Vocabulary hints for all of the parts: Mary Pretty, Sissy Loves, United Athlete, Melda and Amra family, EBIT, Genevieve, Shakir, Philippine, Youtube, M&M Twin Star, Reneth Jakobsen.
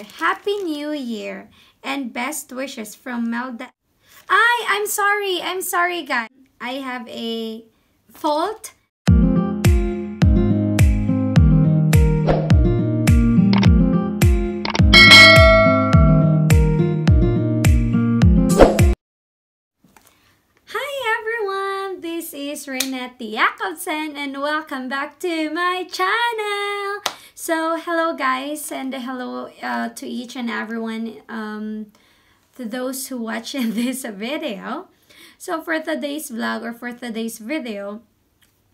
Year! Happy New Year! And best wishes from Melda. I'm sorry guys. I have a fault. This is Reneth Jakobsen and welcome back to my channel. So hello guys, and hello to each and everyone, to those who watch this video. So for today's vlog or for today's video,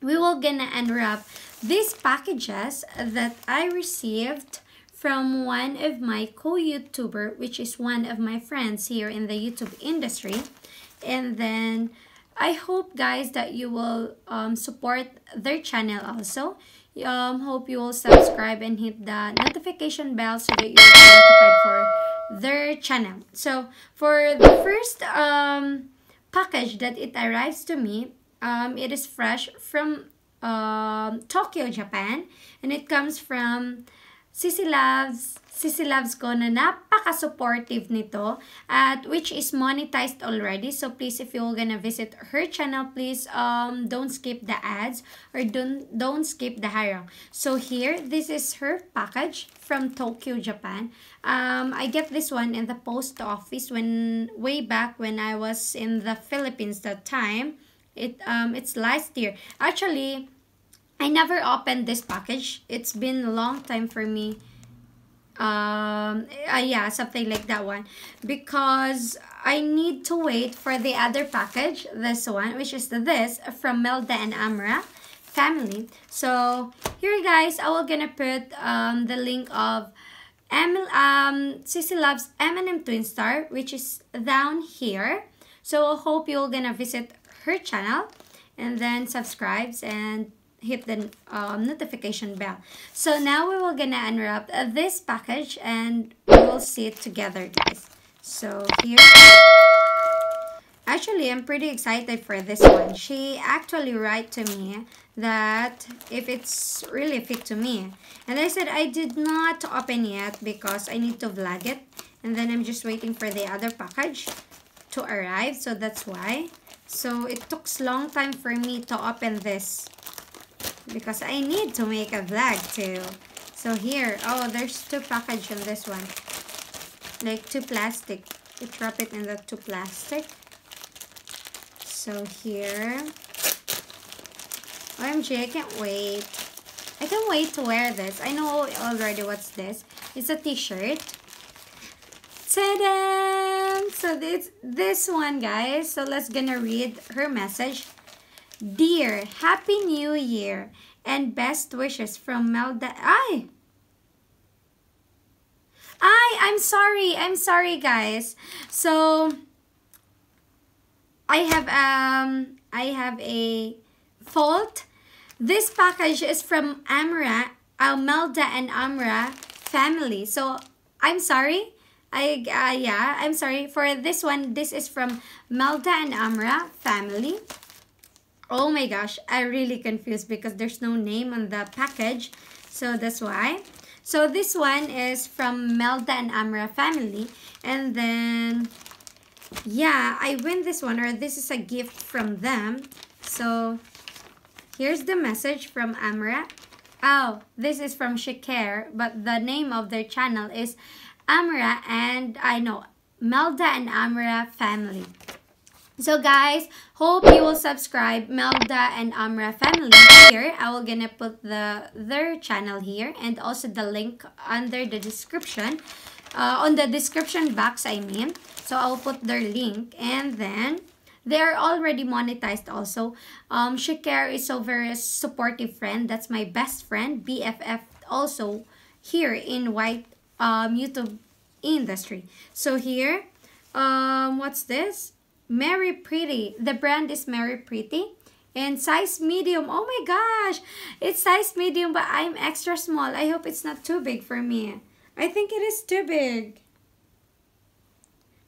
we will gonna unwrap these packages that I received from one of my co-YouTuber, which is one of my friends here in the YouTube industry. And then I hope guys that you will support their channel also. Hope you will subscribe and hit the notification bell so that you will be notified for their channel. So for the first package that it arrives to me, it is fresh from Tokyo, Japan, and it comes from Sissy Loves. Sissy Loves ko na napaka-supportive nito, at which is monetized already. So please, if you're gonna visit her channel, please don't skip the ads or don't skip the harang. So here, this is her package from Tokyo, Japan. I get this one in the post office way back when I was in the Philippines that time. It's last year. Actually, I never opened this package. It's been a long time for me. Yeah, something like that one, because I need to wait for the other package, this one, which is this from Melda and Amra family. So here guys, I will gonna put the link of Sissy Loves M&M Twin Star, which is down here. So I hope you're gonna visit her channel and then subscribes and hit the notification bell. So now we will gonna unwrap this package and we will see it together guys. So here, actually I'm pretty excited for this one. She actually wrote to me that if it's really fit to me, and I said I did not open yet because I need to vlog it, and then I'm just waiting for the other package to arrive, so that's why. So it took a long time for me to open this because I need to make a vlog too. So here, oh, there's two packages on this one, like two plastic. You wrap it in the two plastic. So here, OMG, I can't wait. I can't wait to wear this. I know already what's this. It's a t-shirt. Ta-da! So this one guys. So let's gonna read her message. Dear, Happy New Year and best wishes from Melda. I'm sorry guys. So I have a fault. This package is from Melda and Amra family. So I'm sorry. Yeah, I'm sorry for this one. This is from Melda and Amra family. Oh my gosh, I'm really confused because there's no name on the package. So that's why. So this one is from Melda and Amra family. And then, yeah, I win this one, or this is a gift from them. So here's the message from Amra. Oh, this is from Shakir, but the name of their channel is Melda and Amra family. So guys, hope you will subscribe Melda and Amra family here. I will gonna put their channel here and also the link under the description, on the description box I mean. So I'll put their link, and then they are already monetized also. Shakir is a very supportive friend. That's my best friend, BFF also here in white YouTube industry. So here, what's this? Mary Pretty. The brand is Mary Pretty. And size medium. Oh my gosh. It's size medium, but I'm extra small. I hope it's not too big for me. I think it is too big.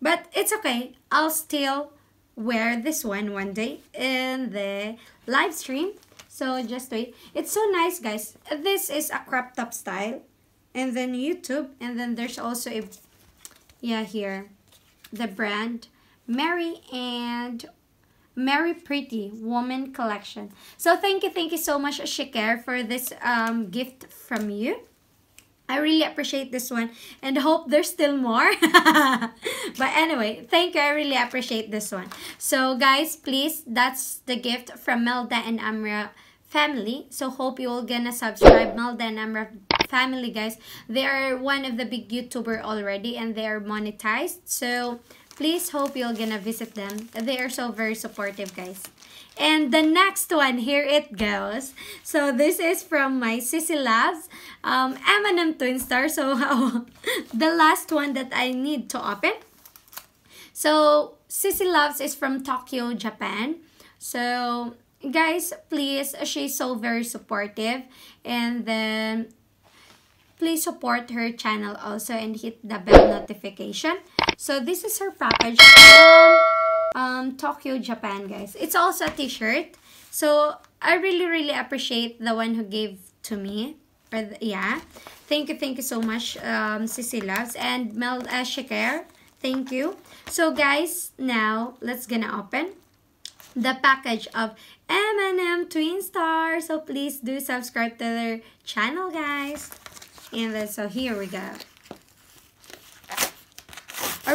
But it's okay. I'll still wear this one day in the live stream. So just wait. It's so nice, guys. This is a crop top style. and then YouTube, and then there's also a, yeah, here, the brand Mary Pretty Woman Collection. So thank you so much, Shakir, for this gift from you. I really appreciate this one and hope there's still more. But anyway, thank you. I really appreciate this one. So guys, please, that's the gift from Melda and Amra family. So hope you all gonna subscribe Melda and Amra family, guys. They are one of the big YouTuber already and they are monetized. So please hope you're gonna visit them. They are so very supportive, guys. And the next one, here it goes. So this is from my Sissy Loves, M&M Twin Star. So the last one that I need to open. So Sissy Loves is from Tokyo, Japan. So guys, please, she's so very supportive. And then please support her channel also and hit the bell notification. So this is her package from Tokyo, Japan, guys. It's also a t-shirt. So I really appreciate the one who gave to me. Yeah. Thank you so much, Sissy Loves and Melda Shakir. Thank you. So guys, now let's gonna open the package of M&M Twin Star. So please do subscribe to their channel, guys. And then, so here we go. I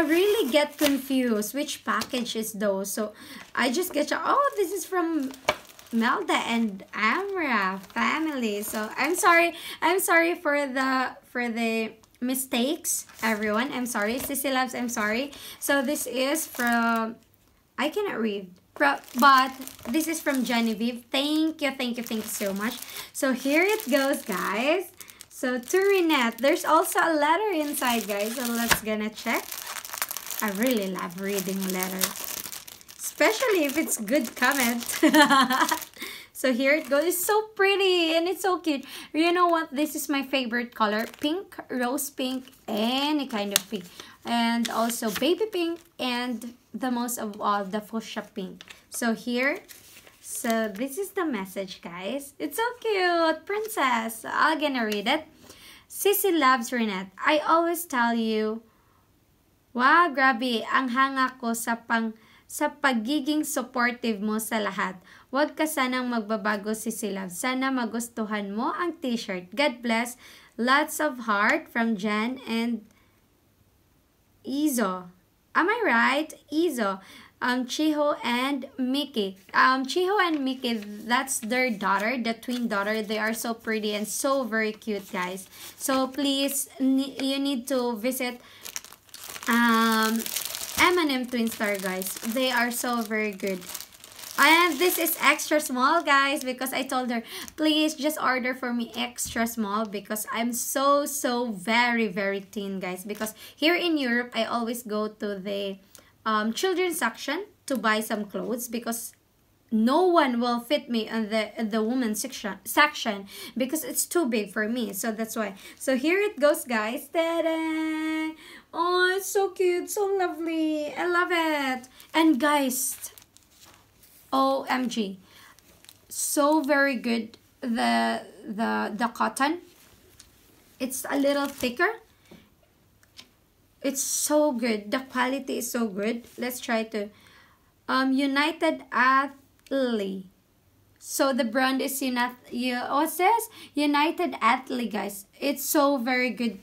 really get confused which package is those. So I just get, oh, this is from Melda and Amra family. So I'm sorry for the mistakes, everyone. I'm sorry, Sissy Loves. I'm sorry. So this is from, I cannot read, but this is from Genevieve. Thank you so much. So here it goes, guys. So to Reneth, there's also a letter inside, guys. So let's gonna check. I really love reading letters, especially if it's good comment. So here it goes. It's so pretty and it's so cute. You know what? This is my favorite color. Pink, rose pink, any kind of pink. And also baby pink and the most of all, the fuchsia pink. So here... So this is the message, guys. It's so cute, princess. I'm gonna read it. Sissy Loves, Reneth. I always tell you, wow, grabe, ang hanga ko sa pagiging supportive mo sa lahat. Huwag ka sanang magbabago, Sissy Loves. Sana magustuhan mo ang t-shirt. God bless. Lots of heart from Jen and Izo. Am I right? Izo. Chiho and Mickey. Chiho and Mickey, that's their daughter, the twin daughter. They are so pretty and so very cute, guys. So please, you need to visit M&M Twin Star, guys. They are so very good. And this is extra small, guys, because I told her, please just order for me extra small because I'm so very thin, guys. Because here in Europe, I always go to the children's section to buy some clothes because no one will fit me on the women's section because it's too big for me. So that's why. So here it goes, guys. Ta-da! Oh, it's so cute, so lovely. I love it. And guys, OMG, so very good. The cotton. It's a little thicker. It's so good. The quality is so good. Let's try to... United Athlete. So the brand is United Athlete, guys. It's so very good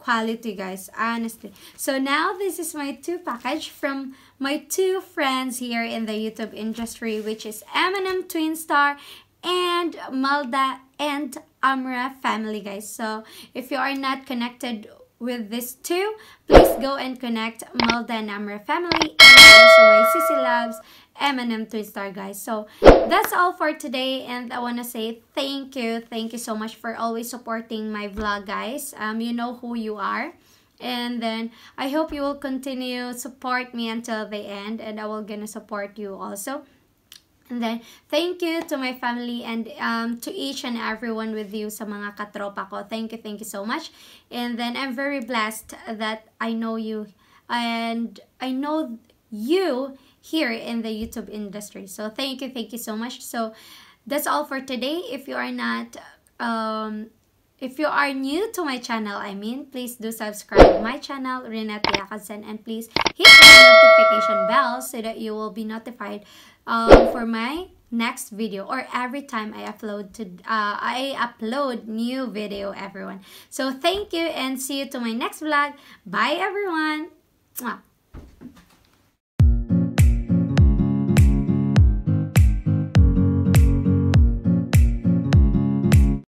quality, guys. Honestly. So now this is my two package from my two friends here in the YouTube industry, which is M&M Twin Star and Melda and Amra family, guys. So if you are not connected with these two, please go and connect Melda and Amra family and also my Sissy Loves M&M Twin Star, guys. So that's all for today, and I want to say thank you so much for always supporting my vlog, guys. You know who you are, and then I hope you will continue support me until the end, and I will gonna support you also. And then, thank you to my family and to each and everyone with you sa mga katropa ko. Thank you so much. And then, I'm very blessed that I know you. And I know you here in the YouTube industry. So, thank you so much. So, that's all for today. If you are not... If you are new to my channel, please do subscribe my channel, Reneth Jakobsen, and please hit the notification bell so that you will be notified for my next video or every time I upload new video, everyone. So thank you and see you to my next vlog. Bye everyone.